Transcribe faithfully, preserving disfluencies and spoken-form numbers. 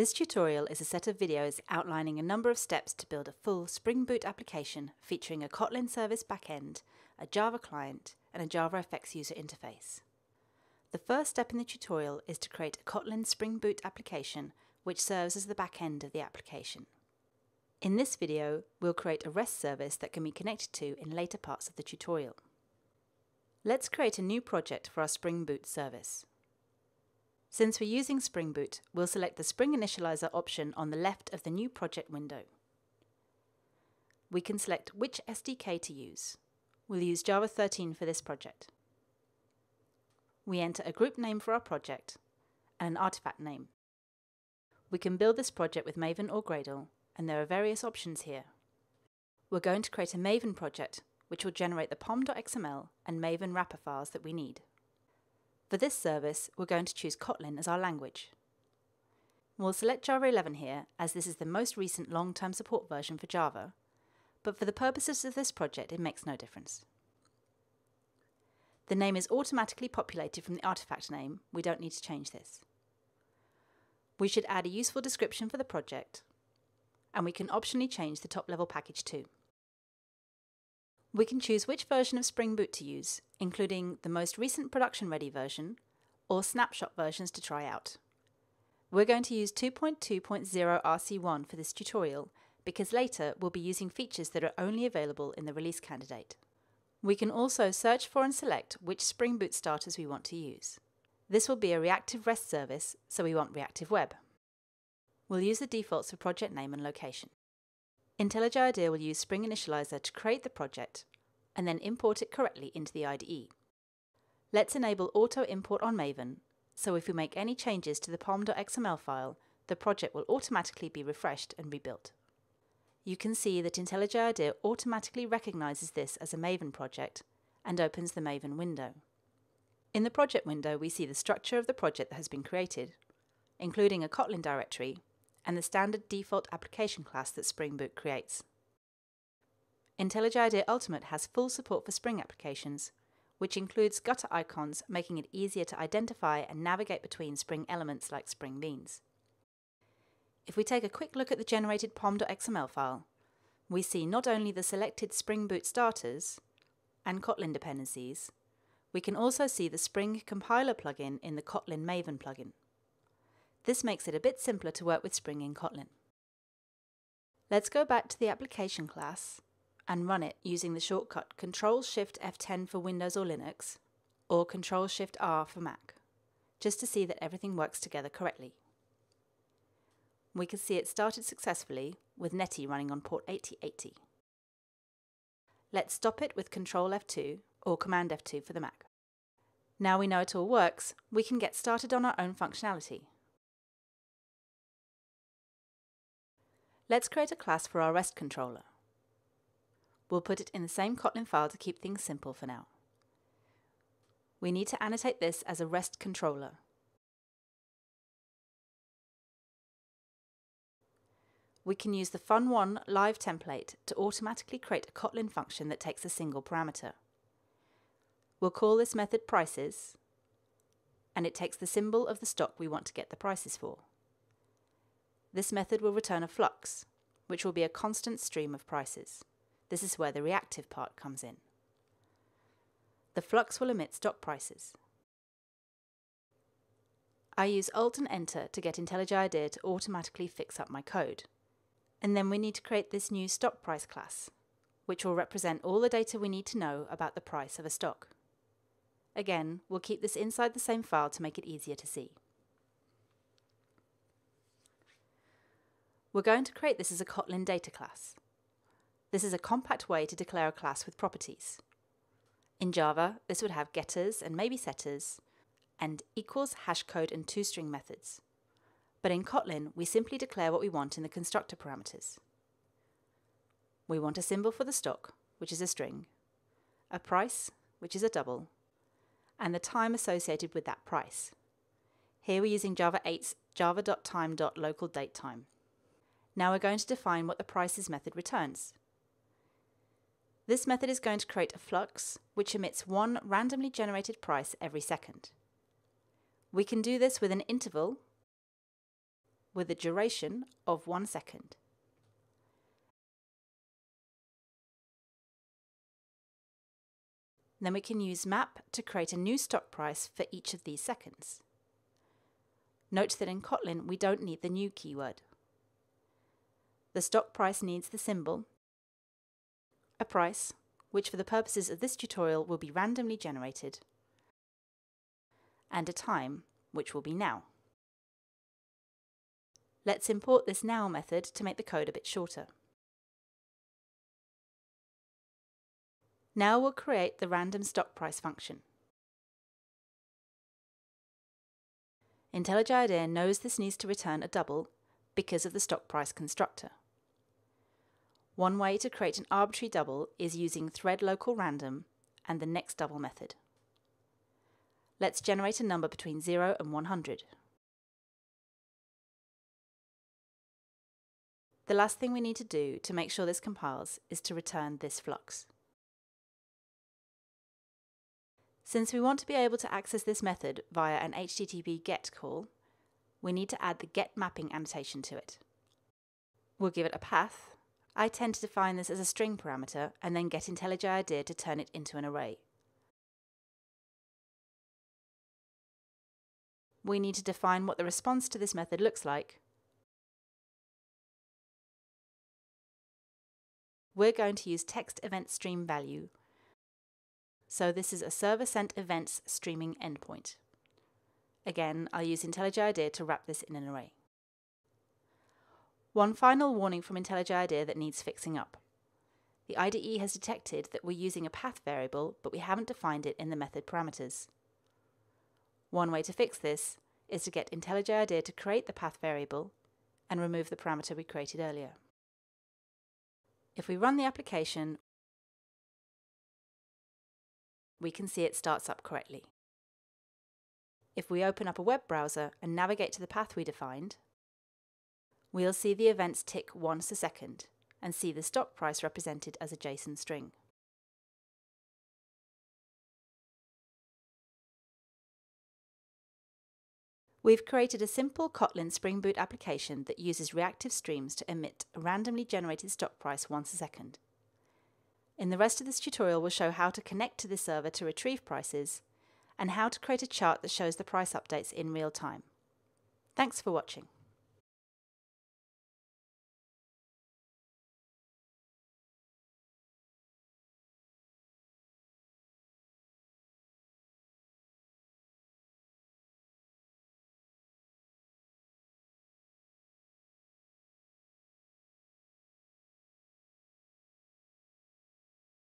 This tutorial is a set of videos outlining a number of steps to build a full Spring Boot application featuring a Kotlin service backend, a Java client, and a JavaFX user interface. The first step in the tutorial is to create a Kotlin Spring Boot application which serves as the backend of the application. In this video, we'll create a REST service that can be connected to in later parts of the tutorial. Let's create a new project for our Spring Boot service. Since we're using Spring Boot, we'll select the Spring Initializer option on the left of the new project window. We can select which S D K to use. We'll use Java thirteen for this project. We enter a group name for our project and an artifact name. We can build this project with Maven or Gradle, and there are various options here. We're going to create a Maven project, which will generate the pom dot X M L and Maven wrapper files that we need. For this service, we're going to choose Kotlin as our language. We'll select Java eleven here, as this is the most recent long-term support version for Java, but for the purposes of this project, it makes no difference. The name is automatically populated from the artifact name. We don't need to change this. We should add a useful description for the project, and we can optionally change the top-level package too. We can choose which version of Spring Boot to use, including the most recent production-ready version or snapshot versions to try out. We're going to use two point two point zero R C one for this tutorial because later we'll be using features that are only available in the release candidate. We can also search for and select which Spring Boot starters we want to use. This will be a reactive REST service, so we want Reactive Web. We'll use the defaults for project name and location. IntelliJ IDEA will use Spring Initializer to create the project and then import it correctly into the I D E. Let's enable auto import on Maven, so if we make any changes to the pom dot X M L file, the project will automatically be refreshed and rebuilt. You can see that IntelliJ IDEA automatically recognizes this as a Maven project and opens the Maven window. In the project window, we see the structure of the project that has been created, including a Kotlin directory and the standard default application class that Spring Boot creates. IntelliJ IDEA Ultimate has full support for Spring applications, which includes gutter icons, making it easier to identify and navigate between Spring elements like Spring beans. If we take a quick look at the generated pom dot X M L file, we see not only the selected Spring Boot starters and Kotlin dependencies, we can also see the Spring Compiler plugin in the Kotlin Maven plugin. This makes it a bit simpler to work with Spring in Kotlin. Let's go back to the application class and run it using the shortcut control shift F ten for Windows or Linux, or control shift R for Mac, just to see that everything works together correctly. We can see it started successfully with Netty running on port eighty eighty. Let's stop it with control F two or command F two for the Mac. Now we know it all works, we can get started on our own functionality. Let's create a class for our REST controller. We'll put it in the same Kotlin file to keep things simple for now. We need to annotate this as a REST controller. We can use the fun one live template to automatically create a Kotlin function that takes a single parameter. We'll call this method prices, and it takes the symbol of the stock we want to get the prices for. This method will return a flux, which will be a constant stream of prices. This is where the reactive part comes in. The flux will emit stock prices. I use Alt and Enter to get IntelliJ IDEA to automatically fix up my code. And then we need to create this new stock price class, which will represent all the data we need to know about the price of a stock. Again, we'll keep this inside the same file to make it easier to see. We're going to create this as a Kotlin data class. This is a compact way to declare a class with properties. In Java, this would have getters and maybe setters, and equals, hashcode, and toString methods. But in Kotlin, we simply declare what we want in the constructor parameters. We want a symbol for the stock, which is a string, a price, which is a double, and the time associated with that price. Here we're using Java eight's java dot time dot local date time. Now we're going to define what the prices method returns. This method is going to create a flux which emits one randomly generated price every second. We can do this with an interval with a duration of one second. Then we can use map to create a new stock price for each of these seconds. Note that in Kotlin we don't need the new keyword. The stock price needs the symbol, a price, which for the purposes of this tutorial will be randomly generated, and a time, which will be now. Let's import this now method to make the code a bit shorter. Now we'll create the random stock price function. IntelliJ IDEA knows this needs to return a double because of the stock price constructor. One way to create an arbitrary double is using ThreadLocalRandom and the nextDouble method. Let's generate a number between zero and one hundred. The last thing we need to do to make sure this compiles is to return this flux. Since we want to be able to access this method via an H T T P GET call, we need to add the GET mapping annotation to it. We'll give it a path. I tend to define this as a string parameter and then get IntelliJ IDEA to turn it into an array. We need to define what the response to this method looks like. We're going to use textEventStreamValue. So this is a server-sent events streaming endpoint. Again, I'll use IntelliJ IDEA to wrap this in an array. One final warning from IntelliJ IDEA that needs fixing up. The I D E has detected that we're using a path variable, but we haven't defined it in the method parameters. One way to fix this is to get IntelliJ IDEA to create the path variable and remove the parameter we created earlier. If we run the application, we can see it starts up correctly. If we open up a web browser and navigate to the path we defined, we'll see the events tick once a second and see the stock price represented as a JSON string. We've created a simple Kotlin Spring Boot application that uses reactive streams to emit a randomly generated stock price once a second. In the rest of this tutorial, we'll show how to connect to the server to retrieve prices and how to create a chart that shows the price updates in real time. Thanks for watching.